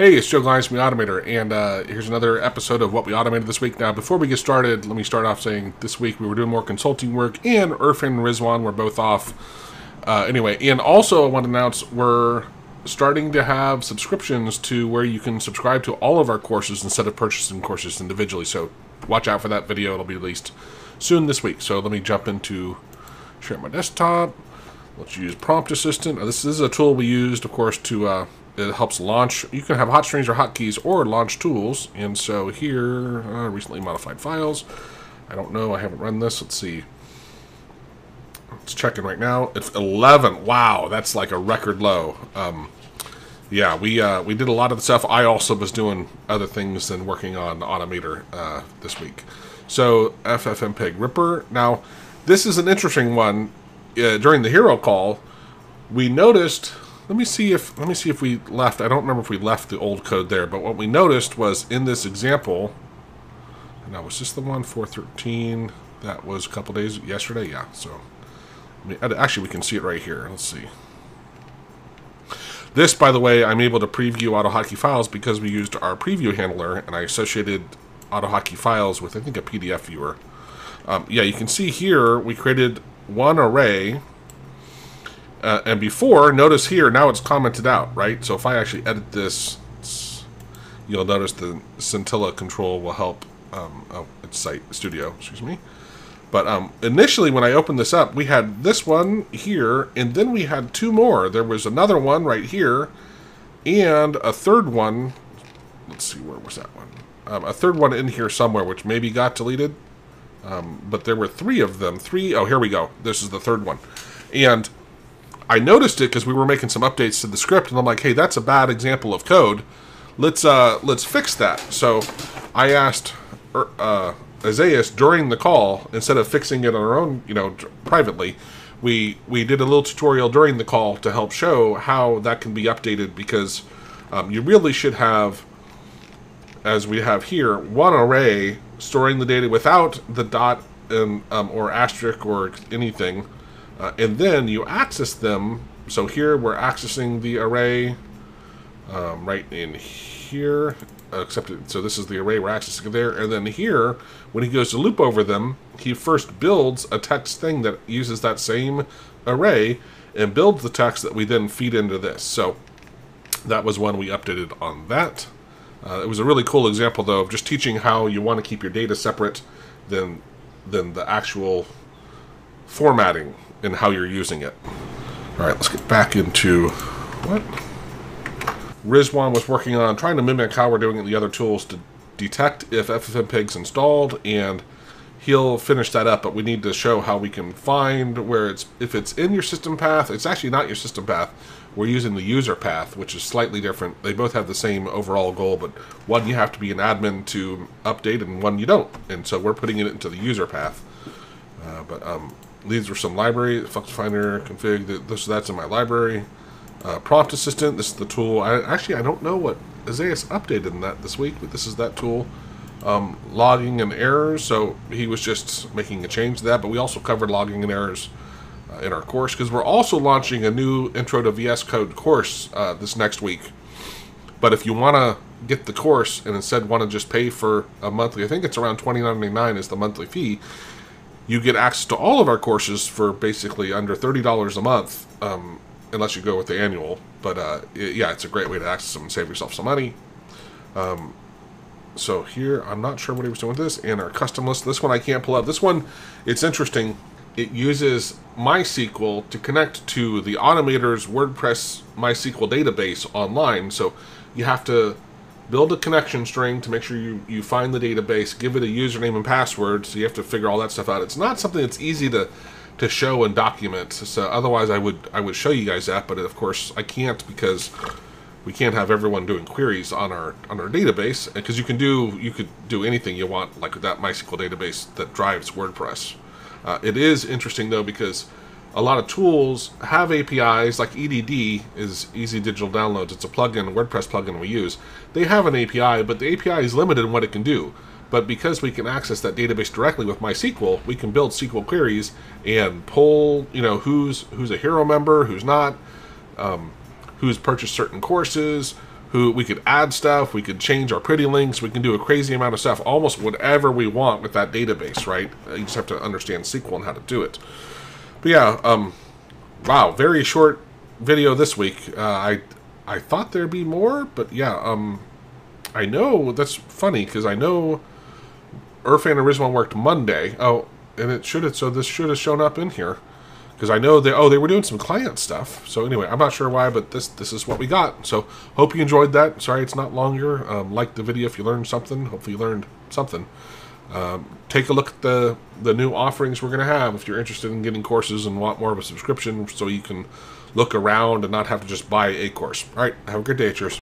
Hey, it's Joe Glines from The Automator, and here's another episode of What We Automated This Week. Now, before we get started, let me start off saying this week we were doing more consulting work, and Erfan and Rizwan were both off. Anyway, and also I want to announce we're starting to have subscriptions to where you can subscribe to all of our courses instead of purchasing courses individually, so watch out for that video. It'll be released soon this week. So let me jump into Share My Desktop. Let's use Prompt Assistant. This is a tool we used, of course, to... it helps launch. You can have hot strings or hotkeys or launch tools. And so here, recently modified files. I don't know. I haven't run this. Let's see. It's checking right now. It's 11. Wow, that's like a record low. Yeah, we did a lot of the stuff. I also was doing other things than working on Automator this week. So FFmpeg Ripper. Now, this is an interesting one. During the hero call, we noticed. Let me see if we left. I don't remember if we left the old code there, but what we noticed was in this example. Now, was this the one 413? That was a couple days yesterday. Yeah. So, I mean, actually, we can see it right here. Let's see. This, by the way, I'm able to preview AutoHotkey files because we used our preview handler, and I associated AutoHotkey files with I think a PDF viewer. Yeah, you can see here we created one array. And before, notice here, now it's commented out, right? So if I actually edit this, you'll notice the scintilla control will help. Oh, it's Site Studio, excuse me. But initially, when I opened this up, we had this one here, and then we had two more. There was another one right here, and a third one. Let's see, where was that one? A third one in here somewhere, which maybe got deleted. But there were three of them. Oh, here we go. This is the third one. And... I noticed it because we were making some updates to the script, and I'm like, hey, that's a bad example of code. Let's fix that. So I asked Isaias during the call, instead of fixing it on our own, you know, privately, we did a little tutorial during the call to help show how that can be updated, because you really should have, as we have here, one array storing the data without the dot and, or asterisk or anything. And then you access them. So here we're accessing the array right in here. So this is the array we're accessing there. And then here, when he goes to loop over them, he first builds a text thing that uses that same array and builds the text that we then feed into this. So that was one we updated on that. It was a really cool example, though, of just teaching how you want to keep your data separate than the actual formatting and how you're using it. All right, let's get back into what Rizwan was working on, trying to mimic how we're doing it in the other tools to detect if FFmpeg's installed, and he'll finish that up, but we need to show how we can find where it's, if it's in your system path. It's actually not your system path. We're using the user path, which is slightly different. They both have the same overall goal, but one you have to be an admin to update and one you don't. And so we're putting it into the user path. These were some library, Flux Finder, config, that's in my library. Prompt Assistant, this is the tool. I don't know what Isaias updated in that this week, but this is that tool. Logging and errors, so he was just making a change to that, but we also covered logging and errors in our course, because we're also launching a new Intro to VS Code course this next week. But if you want to get the course and instead want to just pay for a monthly, I think it's around $29.99 is the monthly fee, you get access to all of our courses for basically under $30 a month, unless you go with the annual. But yeah, it's a great way to access them and save yourself some money. So here, I'm not sure what he was doing with this. And our custom list, this one I can't pull up. This one, it's interesting. It uses MySQL to connect to the Automator's WordPress MySQL database online. So you have to build a connection string to make sure you find the database, give it a username and password, so you have to figure all that stuff out. It's not something that's easy to show and document, so otherwise I would show you guys that, but of course I can't, because we can't have everyone doing queries on our database, because you could do anything you want, like that MySQL database that drives WordPress. It is interesting, though, because a lot of tools have APIs, like EDD is Easy Digital Downloads. It's a plugin, WordPress plugin we use. They have an API, but the API is limited in what it can do. But because we can access that database directly with MySQL, we can build SQL queries and pull, you know, who's a hero member, who's not, who's purchased certain courses, who we could add stuff, we could change our pretty links, we can do a crazy amount of stuff, almost whatever we want with that database, right? You just have to understand SQL and how to do it. But yeah, wow, very short video this week. I thought there'd be more, but yeah, I know, that's funny, because I know Erfan Arisma worked Monday. Oh, and it should have, so this should have shown up in here. Because I know they, oh, they were doing some client stuff. So anyway, I'm not sure why, but this is what we got. So hope you enjoyed that. Sorry it's not longer. Like the video if you learned something. Hopefully you learned something. Take a look at the new offerings we're going to have if you're interested in getting courses and want more of a subscription so you can look around and not have to just buy a course. All right, have a good day. Cheers.